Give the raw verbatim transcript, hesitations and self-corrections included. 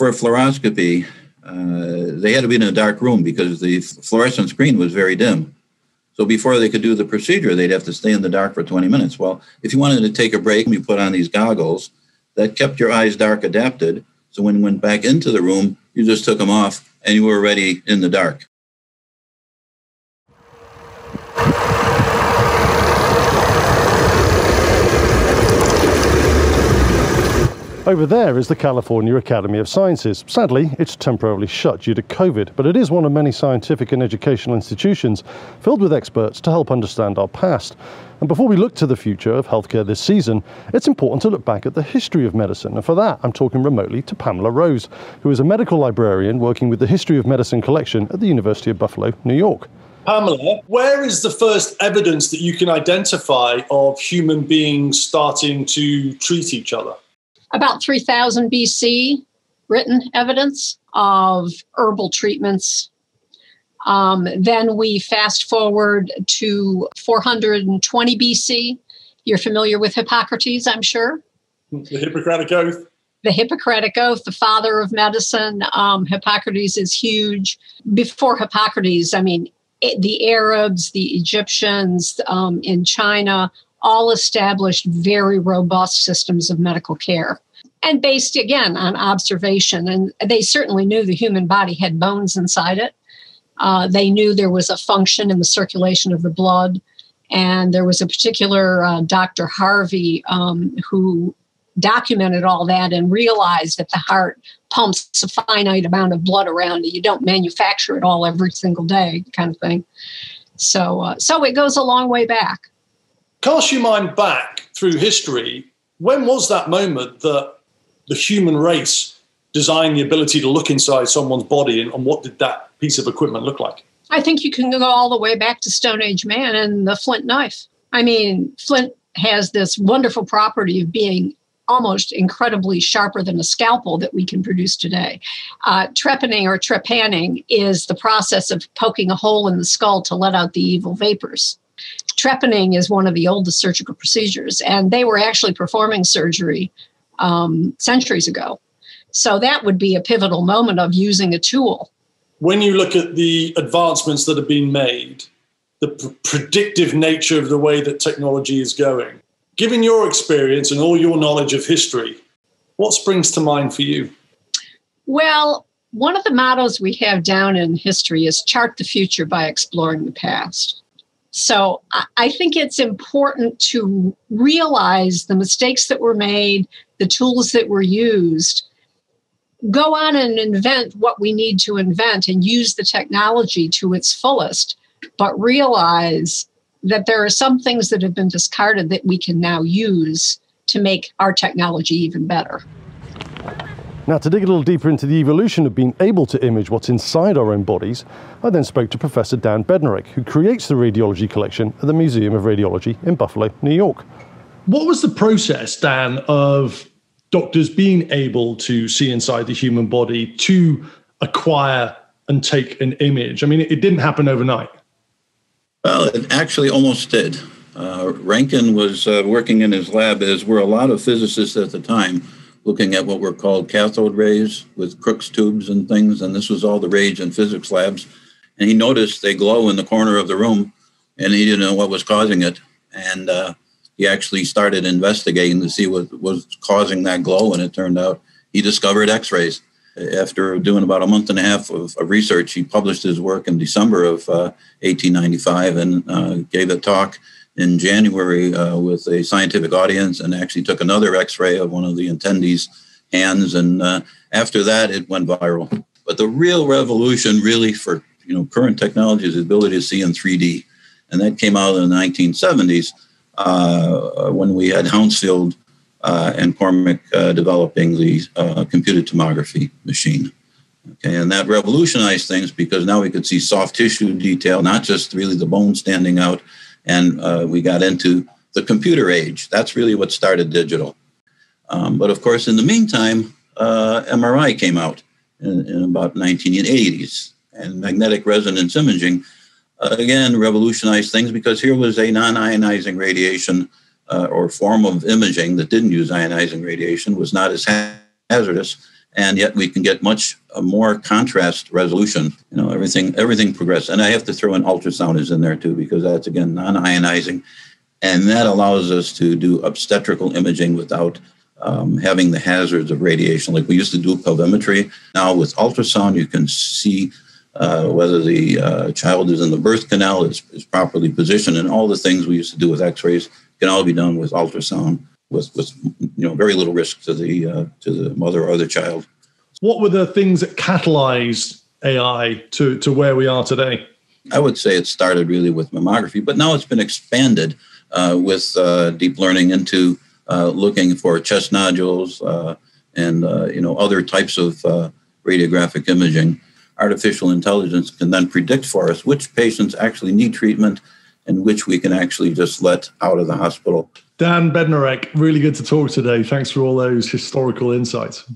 for a fluoroscopy, uh, they had to be in a dark room because the fluorescent screen was very dim. So before they could do the procedure, they'd have to stay in the dark for twenty minutes. Well, if you wanted to take a break, you put on these goggles that kept your eyes dark adapted. So when you went back into the room, you just took them off and you were already in the dark. Over there is the California Academy of Sciences. Sadly, it's temporarily shut due to COVID, but it is one of many scientific and educational institutions filled with experts to help understand our past. And before we look to the future of healthcare this season, it's important to look back at the history of medicine. And for that, I'm talking remotely to Pamela Rose, who is a medical librarian working with the History of Medicine collection at the University of Buffalo, New York. Pamela, where is the first evidence that you can identify of human beings starting to treat each other? About three thousand B C, written evidence of herbal treatments. Um, then we fast forward to four hundred twenty B C. You're familiar with Hippocrates, I'm sure. The Hippocratic Oath. The Hippocratic Oath, the father of medicine. Um, Hippocrates is huge. Before Hippocrates, I mean, it, the Arabs, the Egyptians um, in China, all established very robust systems of medical care and based, again, on observation. And they certainly knew the human body had bones inside it. Uh, they knew there was a function in the circulation of the blood. And there was a particular uh, Doctor Harvey um, who documented all that and realized that the heart pumps a finite amount of blood around it. You don't manufacture it all every single day kind of thing. So, uh, so it goes a long way back. Cast your mind back through history, when was that moment that the human race designed the ability to look inside someone's body, and, and what did that piece of equipment look like? I think you can go all the way back to Stone Age man and the flint knife. I mean, flint has this wonderful property of being almost incredibly sharper than a scalpel that we can produce today. Uh, trepanning or trepanning is the process of poking a hole in the skull to let out the evil vapors. Trepanning is one of the oldest surgical procedures, and they were actually performing surgery um, centuries ago. So that would be a pivotal moment of using a tool. When you look at the advancements that have been made, the pr- predictive nature of the way that technology is going, given your experience and all your knowledge of history, what springs to mind for you? Well, one of the mottos we have down in history is chart the future by exploring the past. So I think it's important to realize the mistakes that were made, the tools that were used, go on and invent what we need to invent and use the technology to its fullest, but realize that there are some things that have been discarded that we can now use to make our technology even better. Now, to dig a little deeper into the evolution of being able to image what's inside our own bodies, I then spoke to Professor Dan Bednarek, who creates the radiology collection at the Museum of Radiology in Buffalo, New York. What was the process, Dan, of doctors being able to see inside the human body to acquire and take an image? I mean, it didn't happen overnight. Well, it actually almost did. Uh, Röntgen was uh, working in his lab, as were a lot of physicists at the time, looking at what were called cathode rays with Crookes tubes and things. And this was all the rage in physics labs. And he noticed they glow in the corner of the room, and he didn't know what was causing it. And uh, he actually started investigating to see what was causing that glow. And it turned out he discovered X-rays. After doing about a month and a half of, of research, he published his work in December of uh, eighteen ninety-five and uh, gave a talk in January uh, with a scientific audience, and actually took another X-ray of one of the attendees' hands. And uh, after that, it went viral. But the real revolution really for, you know, current technology is the ability to see in three D. And that came out in the nineteen seventies uh, when we had Hounsfield uh, and Cormac uh, developing the uh, computed tomography machine. Okay, and that revolutionized things because now we could see soft tissue detail, not just really the bone standing out. And uh, we got into the computer age. That's really what started digital. Um, but of course, in the meantime, uh, M R I came out in, in about nineteen eighties. And magnetic resonance imaging, uh, again, revolutionized things because here was a non-ionizing radiation uh, or form of imaging that didn't use ionizing radiation, was not as hazardous, and yet we can get much more contrast resolution. You know, everything everything progresses. And I have to throw in ultrasound is in there too, because that's, again, non-ionizing. And that allows us to do obstetrical imaging without um, having the hazards of radiation. Like we used to do pelvimetry. Now with ultrasound, you can see uh, whether the uh, child is in the birth canal, is, is properly positioned. And all the things we used to do with x-rays can all be done with ultrasound with, with you know, very little risk to the, uh, to the mother or the child. What were the things that catalyzed A I to, to where we are today? I would say it started really with mammography, but now it's been expanded Uh, with uh, deep learning into uh, looking for chest nodules uh, and uh, you know other types of uh, radiographic imaging. Artificial intelligence can then predict for us which patients actually need treatment and which we can actually just let out of the hospital. Dan Bednarek, really good to talk today. Thanks for all those historical insights.